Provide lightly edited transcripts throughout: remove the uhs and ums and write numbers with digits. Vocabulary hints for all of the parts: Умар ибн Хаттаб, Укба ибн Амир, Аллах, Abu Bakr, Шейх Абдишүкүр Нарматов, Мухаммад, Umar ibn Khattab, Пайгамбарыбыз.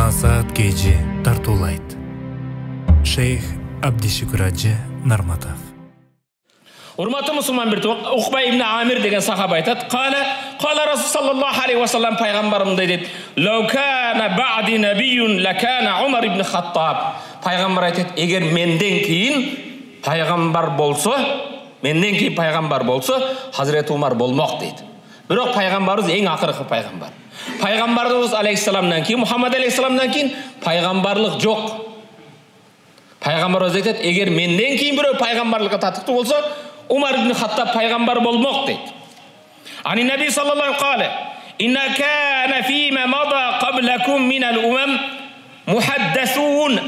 насаат кежи тартуулайт. Шейх Абдишүкүр Нарматов. Урматтуу мусулман бир топ Укба ибн Амир деген сахаба айтат: "Кала Расулуллах алейхи ва саллам пайгамбарым дейт: "Лау кана баъди набийюн лакана Умар ибн Хаттаб". Пайгамбар айтат: "Эгер менден кийин пайгамбар болсо, Хазрет Умар болмок" дейт. Бирок пайгамбарыбыз эң акыркы пайгамбар. Пайгамбарыбыз алейхиссаламдан кийин, Мухаммед алейхиссаламдан кийин пайгамбарлык жок. Пайгамбарыбыз айтат: "Эгер менден кийин бирөө пайгамбарлыкка татыктуу болсо, Умар ибн Хаттаб пайгамбар болмок" дейт. Ани Наби саллаллаху алейхи ва саллям: "Инна кана фима мада каблакум минал умам мухаддасун".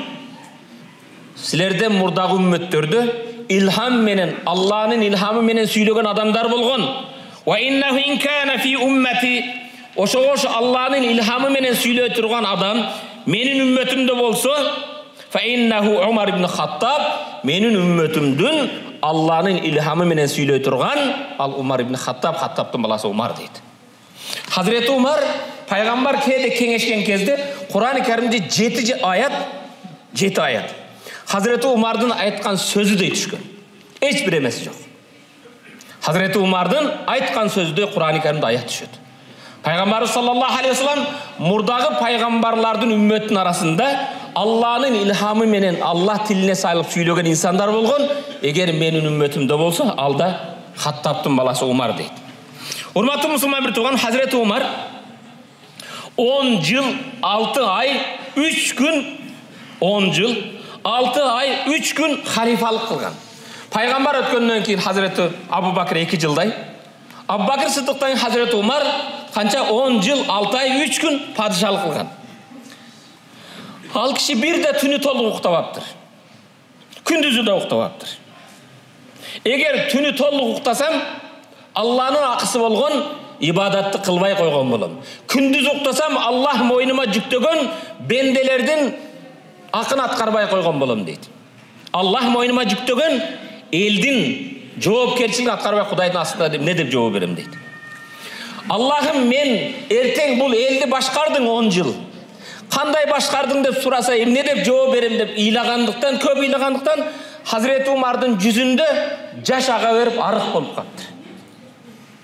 Силерден мурдагы үммөттөрдө илхам менен, Алланын илхамы менен сүйлөгөн адамдар болгон. "Ва иннаху ин кана фи уммати", ошо Алланын илхамы менен сүйлөп турган адам менин үммөтүмдө болсо, "фа иннаху Умар ибн Хаттаб", менин үммөтүмдүн Allah'ın ilhamı menen söylöy turgan al Umar ibn Khattab, Khattab'tın balası Umar deydi. Hazreti Umar paygambar kede kengeşken kezde Kur'an-ı Kerimde 7 ayat. Hazreti Umar'dan aytkan sözü de düşkün. Hiç bir emesi yok. Hazreti Umar'dan aytkan sözü de Kur'an-ı Kerimde ayat düşüyordu. Peygamber sallallahu aleyhi ve sellem murdağı paygambarlardan ümmetin arasında Allah'ın ilhamı menen Allah tiline sayılıp söylögen insanlar bolgon. Eğer menin ümmetimde bolsa alda Hattab'tın balası Umar deydi. Urmatlı musulman bir tuğan Hazreti Umar 10 yıl 6 ay 3 gün halifalık kılgan. Peygamber ötkönünden keyin Hazreti Abu Bakr 2 yılday. Abu Bakr Sıddık'tan Hazreti Umar kança 10 yıl 6 ay 3 gün padişahlık kılgan. Al kişi bir de tünü tolu uktavaptır. Kündüzü de uktavaptır. Eğer tünü tolu uktasam Allah'ın akısı bolgon ibadatı kılmay koygon bolum. Kündüz uktasam Allah moynuma yüktegen bendelerden akın atkarbay koygon bolum deydi. Allah moynuma yüktegen eldin joopkerçilik atkarbay Hudaydın aslında deyip, ne deyip cevap verim deydi. Allah'ım men erteng bul eldi başkardın 10 yıl. Kanday başkardın deyip surasa ne deyip cevap verim deyip köp iylagandıktan Hazreti Umar'ın yüzünde yaşağa verip arıq bolup kaldı.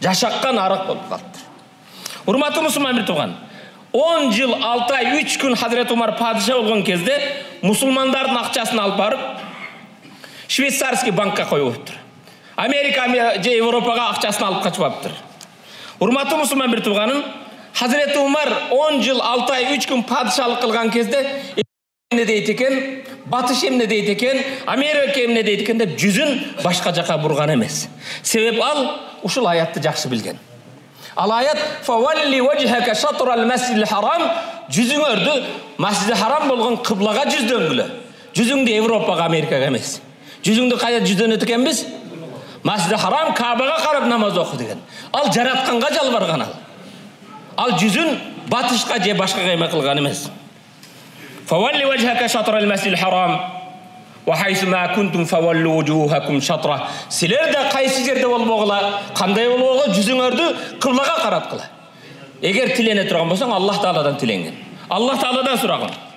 Yaşakkan arıq bolup kaldı. Urmatlı musulman bir tuğan 10 yıl 6 ay 3 gün Hazreti Umar padişah olgun kezde musulmanların akçasını alıp barıp Şvetsarski banka koyuuptur. Amerika je Avrupaga akçasını alıp kaçıptır. Urmatlı musulman bir tuğanın Hazreti Umar 10 yıl 6 ay 3 gün padişahlık kılgan kezde ne deydi eken, Batış emne deydi eken, Amerika emne deydi eken de cüzün başka jaka burgan emes. Sebep al uşul ayatı jakşı bilgen. Al ayat favalli wajhaka shatral masjidil haram, cüzün ördü masjidil haram bolğun kıblaga cüz döngülü. Cüzüngde Avrupaga, Amerikaga emes. Cüzüngde kaya cüzden ötüken biz Masjid-i Haram Kabe'ye karab namaz oku degen. Al jaratkanğa jalvargan al. Al cüzün batışka je başka kayma kılgan emes. Favalli wajhaka shatral masjidil haram wa haysu ma kuntum fawallu wujuhakum shatra. Siler de qaysı jerde bolbogula, qanday bolbogula cüzüngördi kıblaga karap kıla. Eger tilene turgan bolsaң Allah Taala'dan tilengen. Allah Taala'dan suragın.